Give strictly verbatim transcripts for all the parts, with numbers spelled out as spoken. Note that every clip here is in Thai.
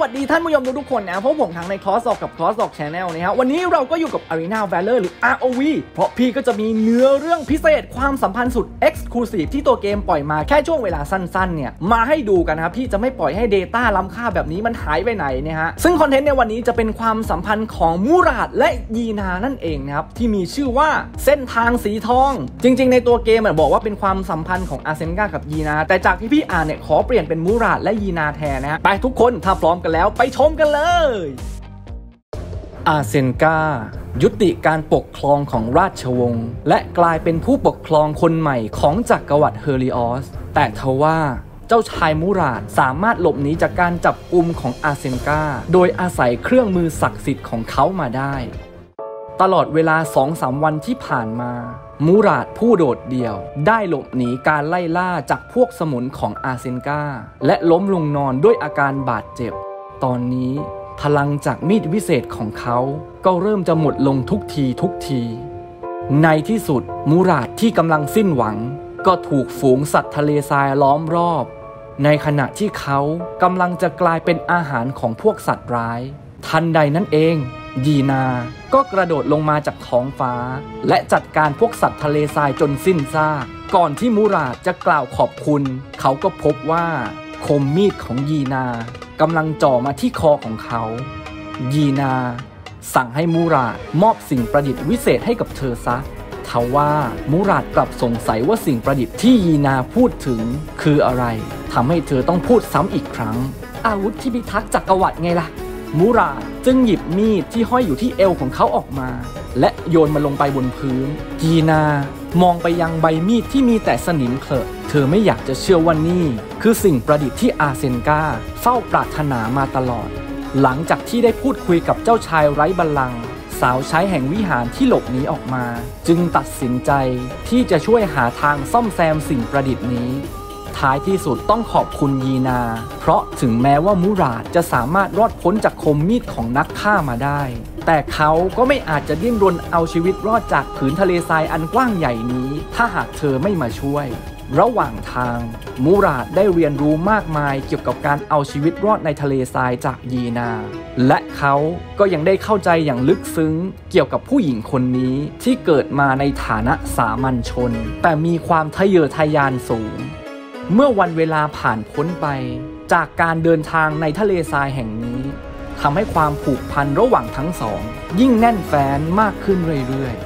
วัสดีท่านผู้ชมทุกๆคนนะพบผมทั้งในคอร์สออกกับคอร์สออกแชนแนลนะฮะวันนี้เราก็อยู่กับ Arena Valor หรือ อาร์ โอ วี เพราะพี่ก็จะมีเนื้อเรื่องพิเศษความสัมพันธ์สุด Exclusive ที่ตัวเกมปล่อยมาแค่ช่วงเวลาสั้นๆเนี่ยมาให้ดูกันนะครับพี่จะไม่ปล่อยให้ Data ล้ำค่าแบบนี้มันหายไปไหนนะฮะซึ่งคอนเทนต์ในวันนี้จะเป็นความสัมพันธ์ของมูราดและยีนานั่นเองนะครับที่มีชื่อว่าเส้นทางสีทองจริงๆในตัวเกมบอกว่าเป็นความสัมพันธ์ของอาเซนกากับยีนาแต่จากที่พี่อ่านเนี่ยขอเปลี่ยนเป็นมูราดและยีนาแทนนะฮะไปทุกคนถ้าพร้อมกันแล้วไปชมกันเลยอาเซนกายุติการปกครองของราชวงศ์และกลายเป็นผู้ปกครองคนใหม่ของจักรวรรดิเฮลิออสแต่ทว่าเจ้าชายมูราดสามารถหลบหนีจากการจับกุมของอาเซนกาโดยอาศัยเครื่องมือศักดิ์สิทธิ์ของเขามาได้ตลอดเวลา สองถึงสาม วันที่ผ่านมามูราดผู้โดดเดี่ยวได้หลบหนีการไล่ล่าจากพวกสมุนของอาเซนกาและล้มลงนอนด้วยอาการบาดเจ็บตอนนี้พลังจากมีดวิเศษของเขาก็เริ่มจะหมดลงทุกทีทุกทีในที่สุดมูราดที่กำลังสิ้นหวังก็ถูกฝูงสัตว์ทะเลทรายล้อมรอบในขณะที่เขากำลังจะกลายเป็นอาหารของพวกสัตว์ร้ายทันใดนั้นเองยีนาก็กระโดดลงมาจากท้องฟ้าและจัดการพวกสัตว์ทะเลทรายจนสิ้นซากก่อนที่มูราดจะกล่าวขอบคุณเขาก็พบว่าคมมีดของยีนากำลังจ่อมาที่คอของเขายีนาสั่งให้มูราดมอบสิ่งประดิษฐ์วิเศษให้กับเธอซะทว่ามูราดกลับสงสัยว่าสิ่งประดิษฐ์ที่ยีนาพูดถึงคืออะไรทำให้เธอต้องพูดซ้ำอีกครั้งอาวุธที่พิทักษ์จักรวรรดิไงล่ะมูราดจึงหยิบมีดที่ห้อยอยู่ที่เอวของเขาออกมาและโยนมันลงไปบนพื้นยีนามองไปยังใบมีดที่มีแต่สนิมเขอะเธอไม่อยากจะเชื่อว่านี่คือสิ่งประดิษฐ์ที่อาเซนกาเฝ้าปรารถนามาตลอดหลังจากที่ได้พูดคุยกับเจ้าชายไร้บัลลังก์สาวใช้แห่งวิหารที่หลบหนีออกมาจึงตัดสินใจที่จะช่วยหาทางซ่อมแซมสิ่งประดิษฐ์นี้ท้ายที่สุดต้องขอบคุณยีนาเพราะถึงแม้ว่ามูราดจะสามารถรอดพ้นจากคมมีดของนักฆ่ามาได้แต่เขาก็ไม่อาจจะดิ้นรนเอาชีวิตรอดจากผืนทะเลทรายอันกว้างใหญ่นี้ถ้าหากเธอไม่มาช่วยระหว่างทางมูราดได้เรียนรู้มากมายเกี่ยวกับการเอาชีวิตรอดในทะเลทรายจากยีนาและเขาก็ยังได้เข้าใจอย่างลึกซึ้งเกี่ยวกับผู้หญิงคนนี้ที่เกิดมาในฐานะสามัญชนแต่มีความทะเยอทะยานสูงเมื่อวันเวลาผ่านพ้นไปจากการเดินทางในทะเลทรายแห่งนี้ทำให้ความผูกพันระหว่างทั้งสองยิ่งแน่นแฟ้นมากขึ้นเรื่อยๆ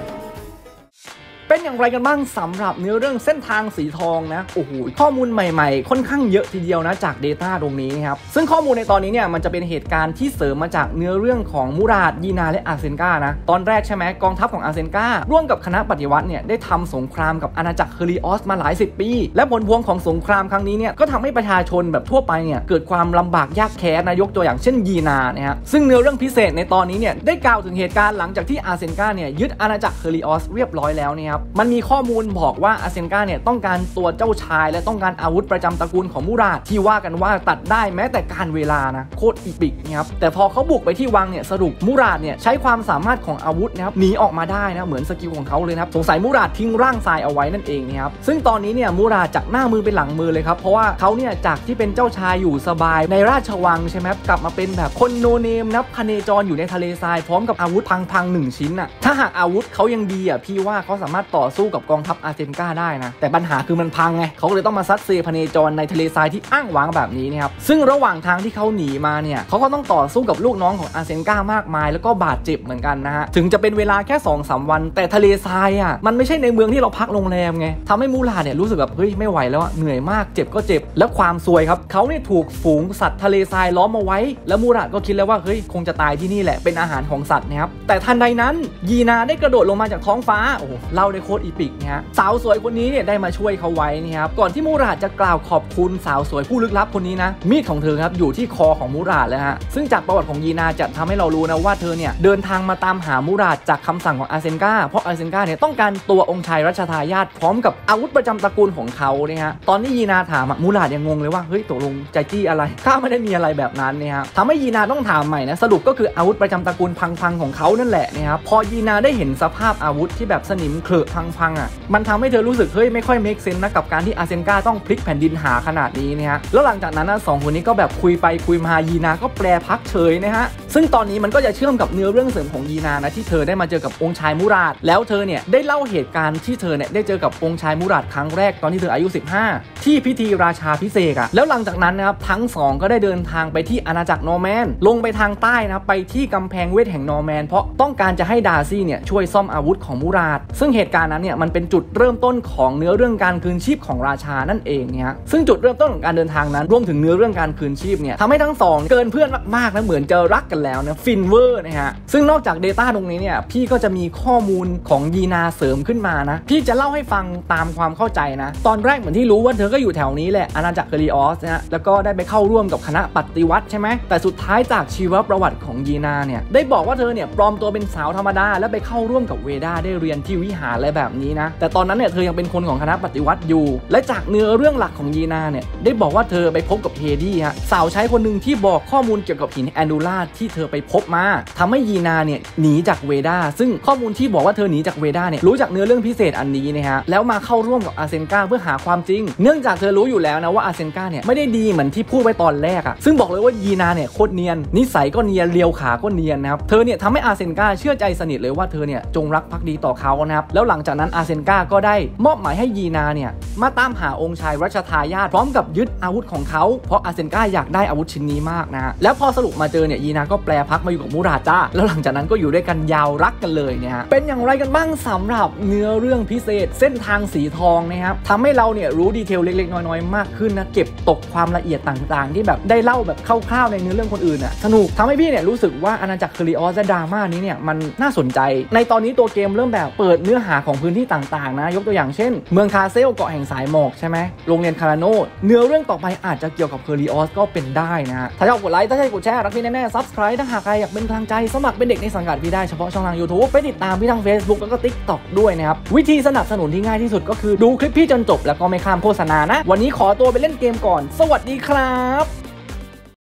เป็นอย่างไรกันบ้างสำหรับเนื้อเรื่องเส้นทางสีทองนะโอ้โหข้อมูลใหม่ๆค่อนข้างเยอะทีเดียวนะจาก Data ตรงนี้นะครับซึ่งข้อมูลในตอนนี้เนี่ยมันจะเป็นเหตุการณ์ที่เสริมมาจากเนื้อเรื่องของมูราดยีนาและอาเซนกานะตอนแรกใช่ไหมกองทัพของอาเซนการ่วมกับคณะปฏิวัติเนี่ยได้ทำสงครามกับอาณาจักรเฮลิออสมาหลายสิบปีและผลพวงของสงครามครั้งนี้เนี่ยก็ทำให้ประชาชนแบบทั่วไปเนี่ยเกิดความลำบากยากแค้นนะยกตัวอย่างเช่นยีนานะฮะซึ่งเนื้อเรื่องพิเศษในตอนนี้เนี่ยได้กล่าวถึงเหตุการณ์หลังจากที่อาเซนกาเนี่ยยึดอาณาจักรเฮลิออสเรียบร้อยแล้วเนี่ยมันมีข้อมูลบอกว่าอาเซนกาเนี่ยต้องการตัวเจ้าชายและต้องการอาวุธประจำตระกูลของมูราดที่ว่ากันว่าตัดได้แม้แต่การเวลานะโคตรอีปิกนะครับแต่พอเขาบุกไปที่วังเนี่ยสรุปมูราดเนี่ยใช้ความสามารถของอาวุธนะครับหนีออกมาได้นะเหมือนสกิลของเขาเลยนะครับสงสัยมูราดทิ้งร่างทรายเอาไว้นั่นเองนะครับซึ่งตอนนี้เนี่ยมูราดจากหน้ามือเป็นหลังมือเลยครับเพราะว่าเขาเนี่ยจากที่เป็นเจ้าชายอยู่สบายในราชวังใช่ไหมครับกลับมาเป็นแบบคนโนเนมนับพเนจรอยู่ในทะเลทรายพร้อมกับอาวุธพังๆหนึ่งชิ้นน่ะถ้าหากอาวุธเขายังดีอ่ะพี่ว่าเขาสามารถต่อสู้กับกองทัพอาเซนกาได้นะแต่ปัญหาคือมันพังไงเขาเลยต้องมาซัดเซพเนจรในทะเลทรายที่อ้างว้างแบบนี้นะครับซึ่งระหว่างทางที่เขาหนีมาเนี่ยเขาก็ต้องต่อสู้กับลูกน้องของอาเซนกามากมายแล้วก็บาดเจ็บเหมือนกันนะฮะถึงจะเป็นเวลาแค่ สองถึงสาม วันแต่ทะเลทรายอ่ะมันไม่ใช่ในเมืองที่เราพักโรงแรมไงทำให้มูราดเนี่ยรู้สึกแบบเฮ้ยไม่ไหวแล้วเหนื่อยมากเจ็บก็เจ็บและความซวยครับเขาเนี่ยถูกฝูงสัตว์ทะเลทรายล้อมเอาไว้แล้วมูราดก็คิดแล้วว่าเฮ้ยคงจะตายที่นี่แหละเป็นอาหารของสัตว์นะครับแต่ทันใดนั้นยีนาได้กระโดดลงมาจากท้องฟ้าโอ้โหเล่าได้โคตรอีปิกนะฮะสาวสวยคนนี้เนี่ยได้มาช่วยเขาไว้นะครับก่อนที่มูราดจะกล่าวขอบคุณสาวสวยผู้ลึกลับคนนี้นะมีดของเธอครับอยู่ที่คอของมูราดแล้วฮะซึ่งจากประวัติของยีนาจะทำให้เรารู้นะว่าเธอเนี่ยเดินทางมาตามหามูราดจากคำสั่งของอาเซนกาเพราะอาเซนกาเนี่ยต้องการตัวองค์ชายรัชทายาทพร้อมกับอาวุธประจำตระกูลของเขาเนี่ยฮะตอนนี้ยีนาถามมูราดยังงงเลยว่าเฮ้ยตกลงใจจี้อะไรข้าไม่ได้มีอะไรแบบนั้นเนี่ยฮะทำให้ยีนาต้องถามใหม่นะสรุปก็คืออาวุธประจำตระกูลพังๆของเขานั่นแหละนะครับพอยีนาได้เห็นสภาพอาวุธที่แบบสนิมเขอะ พังๆอ่ะมันทำให้เธอรู้สึกเฮ้ยไม่ค่อยเมคเซนส์นะกับการที่อาเซนก้าต้องพลิกแผ่นดินหาขนาดนี้นะฮะแล้วหลังจากนั้นนะสองคนนี้ก็แบบคุยไปคุยมายีนาก็แปรพักเฉยนะฮะซึ่งตอนนี้มันก็จะเชื่อมกับเนื้อเรื่องเสริมของยีนานะที่เธอได้มาเจอกับองค์ชายมุราดแล้วเธอเนี่ยได้เล่าเหตุการณ์ที่เธอเนี่ยได้เจอกับองค์ชายมุราดครั้งแรกตอนที่เธออายุสิบห้าที่พิธีราชาพิเศษอะแล้วหลังจากนั้นนะครับทั้งสองก็ได้เดินทางไปที่อาณาจักรนอร์แมนลงไปทางใต้นะไปที่กำแพงเวทแห่งนอร์แมนเพราะต้องการจะให้ดาร์ซี่เนี่ยช่วยซ่อมอาวุธของมูราดซึ่งเหตุการณ์นั้นเนี่ยมันเป็นจุดเริ่มต้นของเนื้อเรื่องการคืนชีพของราชานั่นเองเนี่ยซึ่งจุดเริ่มต้นของการเดินทางนั้นรวมถึงเนื้อเรื่องการคืนชีพเนี่ยทำให้ทั้งสองเกินเพื่อนมากๆนะเหมือนจะรักกันแล้วนะฟินเวอร์นะฮะซึ่งนอกจาก Data ตรงนี้เนี่ยพี่ก็จะมีข้อมูลของยีนาเสริมขึ้นมานะพี่จะเล่าให้ฟังตามความเข้าใจนะตอนแรกเหมือนที่รู้ว่าเธอก็อยู่แถวนี้แหละอาณาจักรเกลิออสนะฮะแล้วก็ได้ไปเข้าร่วมกับคณะปฏิวัติใช่ไหมแต่สุดท้ายจากชีวประวัติของยีนาเนี่ยได้บอกว่าเธอเนี่ยปลอมตัวเป็นสาวธรรมดาแล้วไปเข้าร่วมกับเวดาได้เรียนที่วิหารอะไรแบบนี้นะแต่ตอนนั้นเนี่ยเธอยังเป็นคนของคณะปฏิวัติอยู่และจากเนื้อเรื่องหลักของยีนาเนี่ยได้บอกว่าเธอไปพบกับเฮดี้ฮะสาวใช้คนหนึ่งที่บอกข้อมูลเกี่ยวกับหินแอนดูล่าที่เธอไปพบมาทำให้ยีนาเนี่ยหนีจากเวดาซึ่งข้อมูลที่บอกว่าเธอหนีจากเวดาเนี่ยรู้จากเนื้อเรื่องพิเศษอันนี้นะฮะแล้วมาเข้าร่วมกับอาเซนก้าเพื่อหาความจริงเนื่องจากเธอรู้อยู่แล้วนะว่าอาเซนก้าเนี่ยไม่ได้ดีเหมือนที่พูดไว้ตอนแรกอะซึ่งบอกเลยว่ายีนาเนี่ยโคตรเนียนนิสัยก็เนียนเลียวขาก็เนียนนะครับเธอเนี่ยทำให้อาเซนก้าเชื่อใจสนิทเลยว่าเธอเนี่ยจงรักภักดีต่อเขานะครับแล้วหลังจากนั้นอาเซนก้าก็ได้มอบหมายให้ยีนาเนี่ยมาตามหาองค์ชายรัชทายาทพร้อมกับยึดอาวุธของเขาเพราะอาเซนก้าอยากได้อาวุธชิ้นนี้มากนะแล้วพอสรุปมาเจอเนี่ยยีนาก็แปลพักมาอยู่กับมูราจ้าแล้วหลังจากนั้นก็อยู่ด้วยกันยาวรักกันเลยเนี่ยเป็นอย่างไรกันบ้างสำหรับเนื้อเรื่องพิเศษเส้นทางสีทองนะครับทำให้เราเนี่ยรู้ดีเทลเล็กๆน้อยๆมากขึ้นนะเก็บตกความละเอียดต่างๆที่แบบได้เล่าแบบคร่าวๆในเนื้อเรื่องคนอื่นอ่ะสนุกทำให้พี่เนี่ยรู้สึกว่าอาณาจักรเกลิออสและดราม่านี้เนี่ยมันน่าสนใจในตอนนี้ตัวเกมเริ่มแบบเปิดเนื้อหาของพื้นที่ต่างๆนะยกตัวอย่างเช่นเมืองคาเซลเกาะแห่งสายหมอกใช่ไหมโรงเรียนคาราโนเนื้อเรื่องต่อไปอาจจะเกี่ยวกับเกลิออสก็เป็นได้นะถ้าชอบกดไลค์ถ้าใช่กดแชร์รักพี่แน่ๆ Subscribe ถ้าหากใครอยากเป็นกำลังใจสมัครเป็นเด็กในสังกัดพี่ได้เฉพาะช่องทาง ยูทูบ ไปติดตามพี่ทาง เฟซบุ๊ก แล้วก็ ติ๊กต็อก ด้วยนะครับวิธีสนับสนุนที่ง่ายที่สุดก็คือดูคลิปพี่จนจบแล้วก็ไม่ข้ามโฆษณานะวันนี้ขอตัวไปเล่นเกมก่อนสวัสดีครับ